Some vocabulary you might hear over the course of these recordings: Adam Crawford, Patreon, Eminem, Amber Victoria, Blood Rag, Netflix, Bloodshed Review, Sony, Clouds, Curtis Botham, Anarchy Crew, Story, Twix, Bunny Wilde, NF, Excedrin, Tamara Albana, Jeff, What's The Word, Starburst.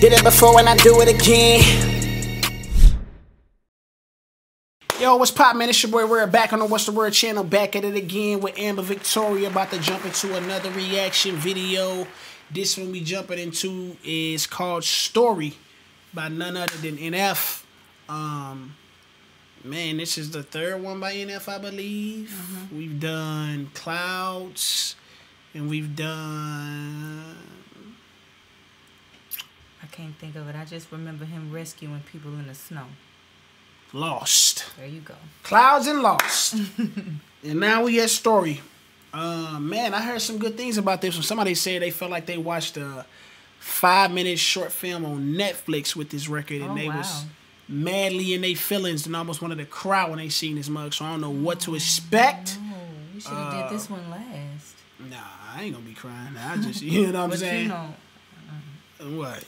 Did it before and I do it again. Yo, what's pop, man? It's your boy Rare, back on the What's The Word channel, back at it again with Amber Victoria, about to jump into another reaction video. This one we jumping into is called Story by none other than NF. Man, this is the third one by NF, I believe. We've done Clouds, and we've done... I can't think of it. I just remember him rescuing people in the snow. Lost. There you go. Clouds and Lost. And now we at Story. Man, I heard some good things about this one. Somebody said they felt like they watched a 5-minute short film on Netflix with this record, and they was madly in their feelings and almost wanted to cry when they seen this mug. So I don't know what to expect. Oh, you should have did this one last. Nah, I ain't gonna be crying. I just, you know what I'm saying? You know, what?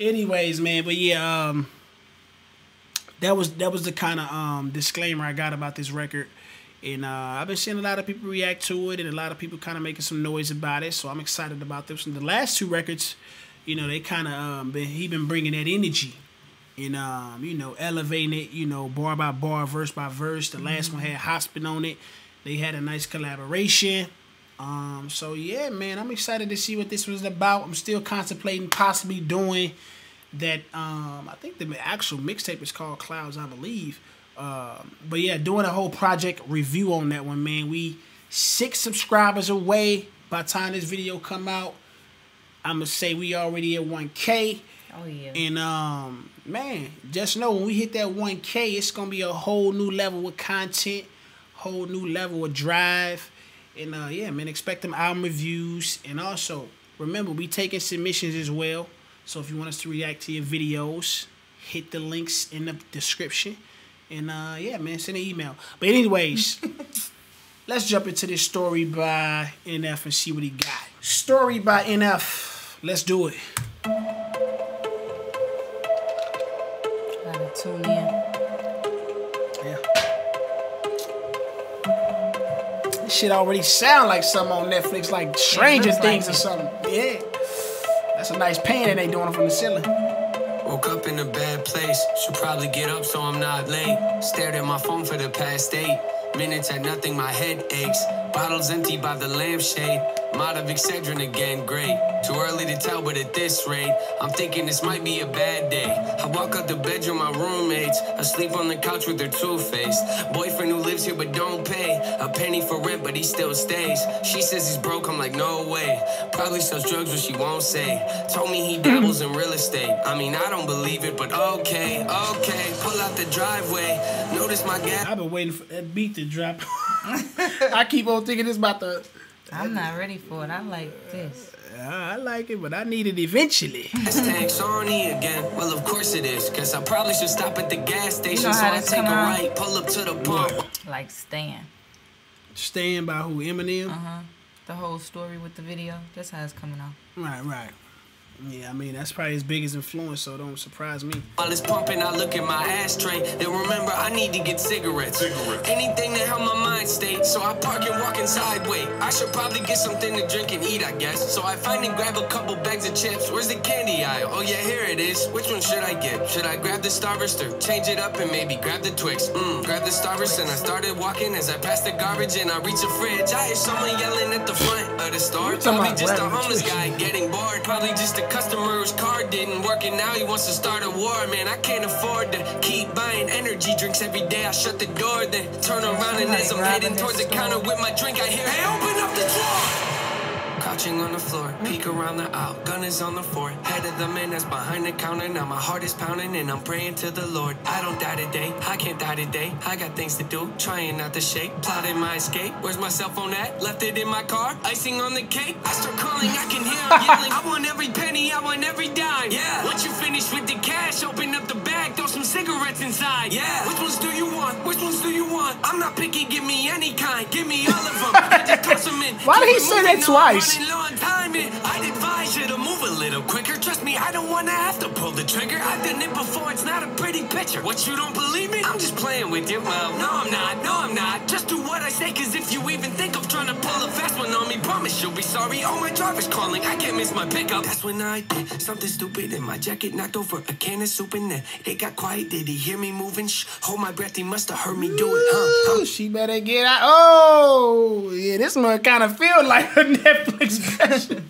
Anyways, man, but yeah, that was the kind of disclaimer I got about this record. And I've been seeing a lot of people react to it, and a lot of people kind of making some noise about it. So I'm excited about this. And the last two records, you know, they kind of he been bringing that energy, and you know, elevating it, you know, bar by bar, verse by verse. The last one had Hospital on it. They had a nice collaboration. So yeah, man, I'm excited to see what this was about. I'm still contemplating possibly doing that. I think the actual mixtape is called Clouds, I believe. But yeah, doing a whole project review on that one, man. We 6 subscribers away. By the time this video come out, I'm gonna say we already at 1K. Oh yeah. And man, just know when we hit that 1K, it's gonna be a whole new level of content, whole new level of drive. And yeah, man, expect them album reviews. And also, remember, we taking submissions as well. So if you want us to react to your videos, hit the links in the description. And yeah, man, send an email. But anyways, let's jump into this Story by NF and see what he got. Story by NF. Let's do it. Gotta tune in. Shit already sound like something on Netflix, like Stranger Things or something. Yeah. That's a nice painting they doing from the ceiling. Woke up in a bad place. Should probably get up so I'm not late. Stared at my phone for the past 8 minutes at nothing, my head aches. Bottles empty by the lampshade. I'm out of Excedrin again, great. Too early to tell, but at this rate, I'm thinking this might be a bad day. I walk out the bedroom, my roommates asleep on the couch with their two-faced boyfriend who lives here but don't pay a penny for rent, but he still stays. She says he's broke, I'm like, no way. Probably sells drugs, but she won't say. Told me he dabbles in real estate. I mean, I don't believe it, but okay, okay. Pull out the driveway, notice my gas. I've been waiting for that beat to drop. I keep on thinking it's about to... I'm not ready for it. I like this. I like it, but I need it eventually. Hashtag Sony again. Well, of course it is. Because I probably should stop at the gas station, you know, so I take a right, pull up to the pump. Like Stan. Stan by who? Eminem? The whole story with the video. That's how it's coming out. Right, right. Yeah, I mean, that's probably his biggest influence, so don't surprise me. While it's pumping, I look at my ashtray. Then remember, I need to get cigarettes. Anything to help my mind stay, so I park and walk inside. Wait, I should probably get something to drink and eat, I guess. So I find and grab a couple bags of chips. Where's the candy aisle? Oh, yeah, here it is. Which one should I get? Should I grab the Starburst or change it up and maybe grab the Twix? Grab the Starburst, and I started walking as I passed the garbage, and I reach a fridge. I hear someone yelling at the front of the store. Probably just a homeless guy getting bored. Probably just a customer's card didn't work, and now he wants to start a war. Man, I can't afford to keep buying energy drinks every day. I shut the door, then turn around, and as I'm heading towards the counter with my drink, I hear, hey, open up the drawer. Crouching on the floor, peek around the aisle, gun is on the floor. Head of the man that's behind the counter. Now my heart is pounding, and I'm praying to the Lord. I don't die today, I can't die today. I got things to do, trying not to shake. Plotting my escape, where's my cell phone at? Left it in my car, icing on the cake. I start calling, I can hear him yelling. I want every penny, I want every dime. Yeah. Once you finish with the cash, open up the bag, throw some cigarettes inside. Yeah. Which ones do you want? Which ones do you want? I'm not picky, give me any kind. Give me all of them. I just toss them in. Why did he say that twice? I'd advise you to move a little quicker. Trust me, I don't want to have to pull the trigger. I've done it before, it's not a pretty picture. lecture. What, you don't believe me? I'm just playing with you. Well, no, I'm not. No, I'm not. Just do what I say, cause if you even think I'm trying to pull a fast one on me, promise you'll be sorry. Oh, my driver's calling. I can't miss my pickup. That's when I did something stupid and my jacket knocked over a can of soup in there. It got quiet. Did he hear me moving? Shh. Hold my breath. He must have heard me do it. She better get out. Oh, yeah, this one kind of feel like a Netflix special.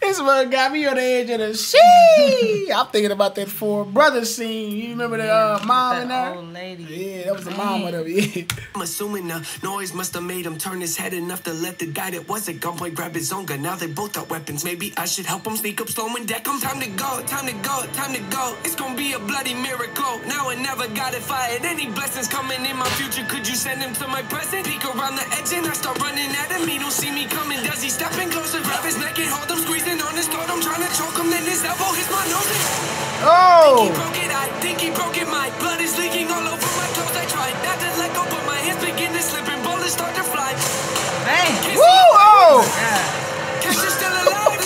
This one got me on the edge of the sheet. I'm thinking about that Four Brothers scene. You remember the mom and that old lady? Yeah, that was the mom of them. Yeah. I'm assuming the noise must have made him turn his head enough to let the guy that was at gunpoint grab his own gun. Now they both got weapons. Maybe I should help him sneak up slow and deck him. Time to go, time to go, time to go. It's gonna be a bloody miracle. Now and never, got it fired. Any blessings coming in my future? Could you send him to my present? Peek around the edge and I start running at him. He don't see me coming. Does he stepping closer? Grab his neck and hold him, squeezing on his throat. I'm trying to choke him, then his elbow hits my nose. Oh! Think he broke it, I think he broke it. My blood is leaking all over my clothes. I tried not to let go, but my hands begin to slip and bullets start to fly. Bang! Woo! Oh! Cause you're still alive.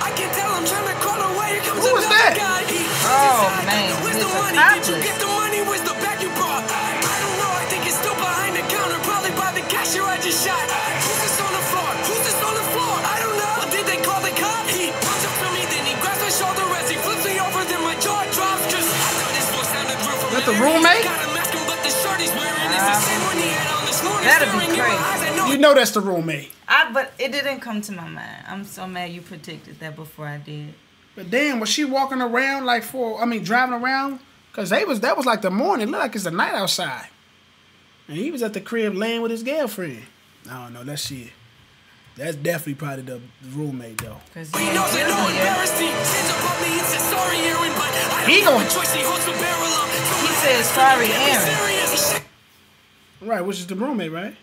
I can tell I'm trying to crawl away. Here comes another guy. Oh, man. Where's the money? Did you get the money? Where's the bag you brought? I don't know. I think it's still behind the counter. Probably by the cashier I just shot. Who's this on the floor? Who's this on the floor? I don't know. Well, did they call the cop? He punches up to me, then he grabs my shoulder as he flips me over, then my jaw drops. Cause I thought this was sounded real familiar. Is that the roommate? Got a mask on, but the shirt he's wearing is the same one he had on this morning. That'd be crazy. You know that's the roommate. But it didn't come to my mind. I'm so mad you predicted that before I did. But damn, was she walking around like driving around? Cause that was like the morning. It looked like it's the night outside. And he was at the crib laying with his girlfriend. I don't know, that's shit. That's definitely probably the roommate though. He says sorry, Aaron. Right, which is the roommate, right?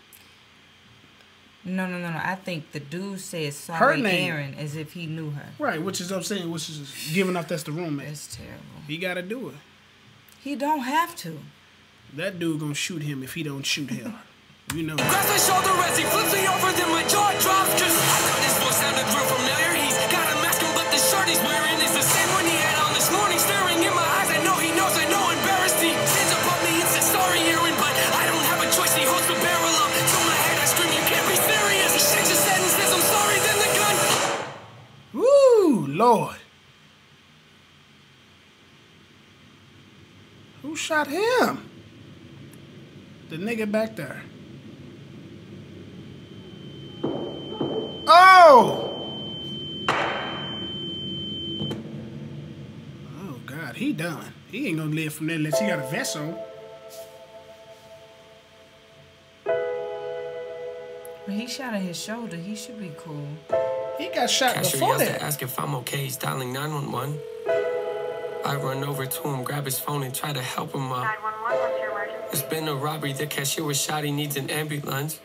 No. I think the dude says sorry, Aaron, as if he knew her. Right, which is what I'm saying, which is giving up that's the roommate. That's terrible. He got to do it. He don't have to. That dude going to shoot him if he don't shoot him. You know. Grabs my shoulder as he flips me over, then my jaw drops. Just I thought this voice sounded real familiar. He's got a mask on, but the shirt he's wearing is the same one he had on this morning. Staring in my eyes, I know he knows, I know embarrassed. He stands up on me and says sorry, Aaron, but I don't have a choice. He holds the barrel up to my head. I scream, you can't be serious. He shakes his head and says, I'm sorry, then the gun. Woo, Lord. Who shot him? The nigga back there. Oh! Oh, God. He done. He ain't gonna live from there unless he got a vest on. When he shot at his shoulder, he should be cool. He got shot before that. Ask if I'm okay. He's dialing 911. I run over to him, grab his phone, and try to help him up. 911, what's your emergency? It's been a robbery. The cashier was shot. He needs an ambulance.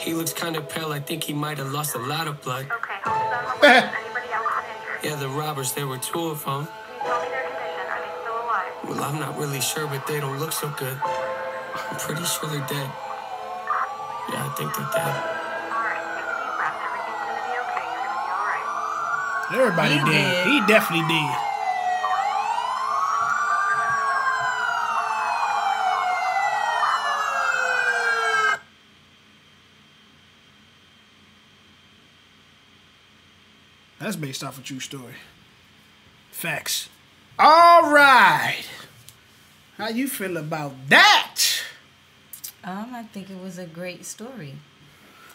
He looks kind of pale. I think he might have lost a lot of blood. Okay, hold on. Anybody else injured? Yeah, the robbers. There were two of them. Can you tell me their condition? Are they still alive? Well, I'm not really sure, but they don't look so good. I'm pretty sure they're dead. Yeah, I think they're dead. All right, take a deep breath. Everything's gonna be okay. You're gonna be all right. Everybody dead. He definitely did. That's based off a true story. Facts. All right. How you feel about that? I think it was a great story.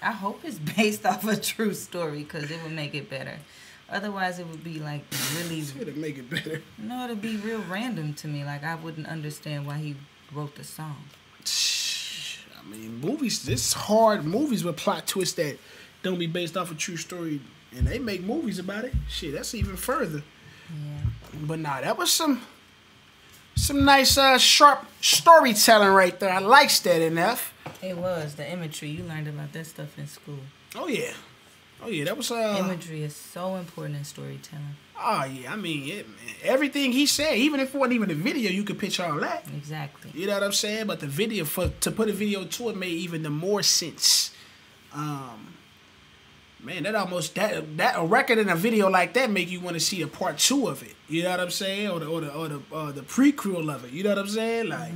I hope it's based off a true story because it would make it better. Otherwise, it would be like really... It'd make it better. No, it'd be real random to me. Like I wouldn't understand why he wrote the song. I mean, movies. This hard movies with plot twists that don't be based off a true story. And they make movies about it. Shit, that's even further. Yeah. But nah, that was some nice sharp storytelling right there. I liked that enough. It was the imagery. You learned about that stuff in school. Oh yeah, that was imagery is so important in storytelling. Oh yeah, I mean everything he said, even if it wasn't even a video, you could picture all that. Exactly. You know what I'm saying? But the video to put a video to it made even the more sense. Man, that almost that a record and a video like that make you want to see a part two of it. You know what I'm saying? Or the prequel of it. You know what I'm saying? Like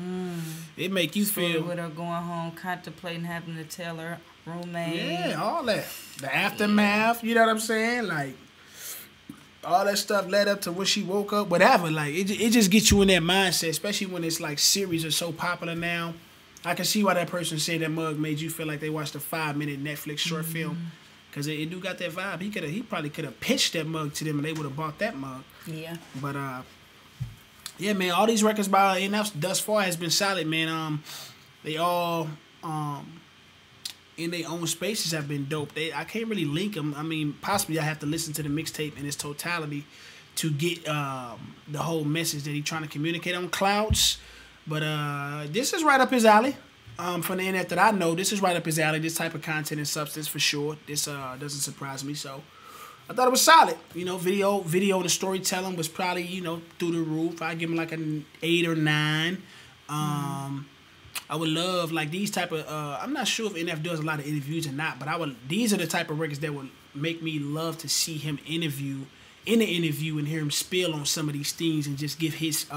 it make you feel with her going home, contemplating having to tell her roommate. Yeah, all that. The aftermath. Yeah. You know what I'm saying? Like all that stuff led up to when she woke up. Whatever. Like it just gets you in that mindset, especially when it's like series are so popular now. I can see why that person said that mug made you feel like they watched a 5-minute Netflix short film. Cause it do got that vibe. He probably could have pitched that mug to them and they would have bought that mug. Yeah. But yeah, man, all these records by NF thus far has been solid, man. They all in their own spaces have been dope. I can't really link them. I mean, possibly I have to listen to the mixtape in its totality to get the whole message that he's trying to communicate on Clouds. But this is right up his alley. From the NF that I know, this is right up his alley. This type of content and substance for sure. This doesn't surprise me. So I thought it was solid. You know, the storytelling was probably, you know, through the roof. I give him like an 8 or 9. I would love like these type of. I'm not sure if NF does a lot of interviews or not, but I would. These are the type of records that would make me love to see him in the interview and hear him spill on some of these things and just give his.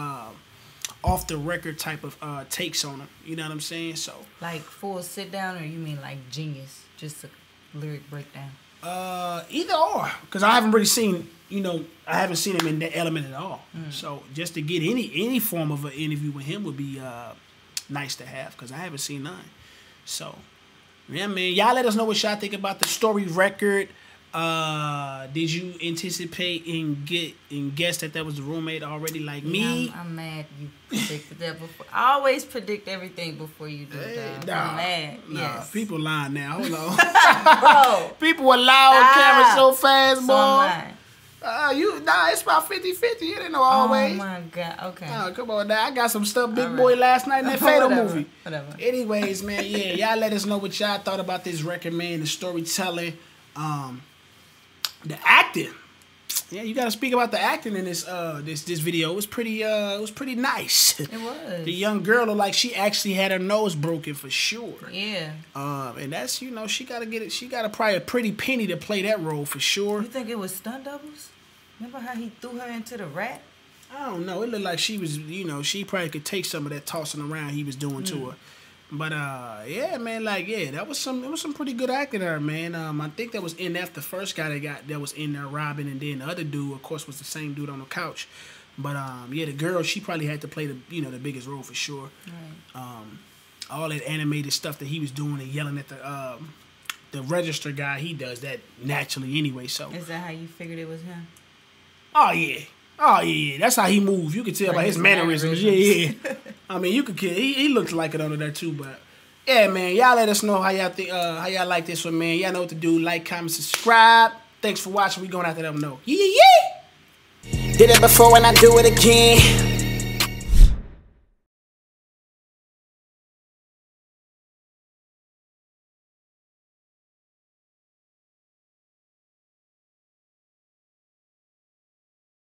Off the record type of takes on them. You know what I'm saying? So like full sit down, or you mean like genius, just a lyric breakdown? Either or, because I haven't really seen, you know, I haven't seen him in that element at all. So just to get any form of an interview with him would be nice to have, because I haven't seen none. So yeah, man, y'all let us know what y'all think about the Story record. Did you anticipate and guess that was the roommate already, like me? I'm mad you predicted that before. I always predict everything before you do that. Nah, I'm mad. Nah, yes. People lying now. Hold on. Bro. People were lying on camera so fast, so boy. Nah, it's about 50-50. You didn't know always. Oh, my God. Okay. Oh, come on. Now, I got some stuff, Big Boy, last night in that Fatal movie. Whatever. Anyways, man, yeah, y'all let us know what y'all thought about this record, man, the storytelling. The acting, yeah, you gotta speak about the acting in this this video. It was pretty nice. It was. The young girl looked like she actually had her nose broken for sure. Yeah. And that's, you know, she gotta get it. She gotta probably a pretty penny to play that role for sure. You think it was stunt doubles? Remember how he threw her into the rat? I don't know. It looked like she was, you know, she probably could take some of that tossing around he was doing to her. But yeah, man, like yeah, that was some. It was some pretty good acting there, man. I think that was NF, the first guy that was in there robbing, and then the other dude, of course, was the same dude on the couch. But yeah, the girl, she probably had to play the, you know, the biggest role for sure. Right. All that animated stuff that he was doing and yelling at the register guy, he does that naturally anyway. So is that how you figured it was him? Oh yeah. Oh yeah, that's how he moves. You can tell by his mannerisms. Yeah. I mean, you could kill. He looks like it under there too. But yeah, man, y'all let us know how y'all think, how y'all like this one, man. Y'all know what to do. Like, comment, subscribe. Thanks for watching. We going out to them. No. Yeah. Did it before and I do it again.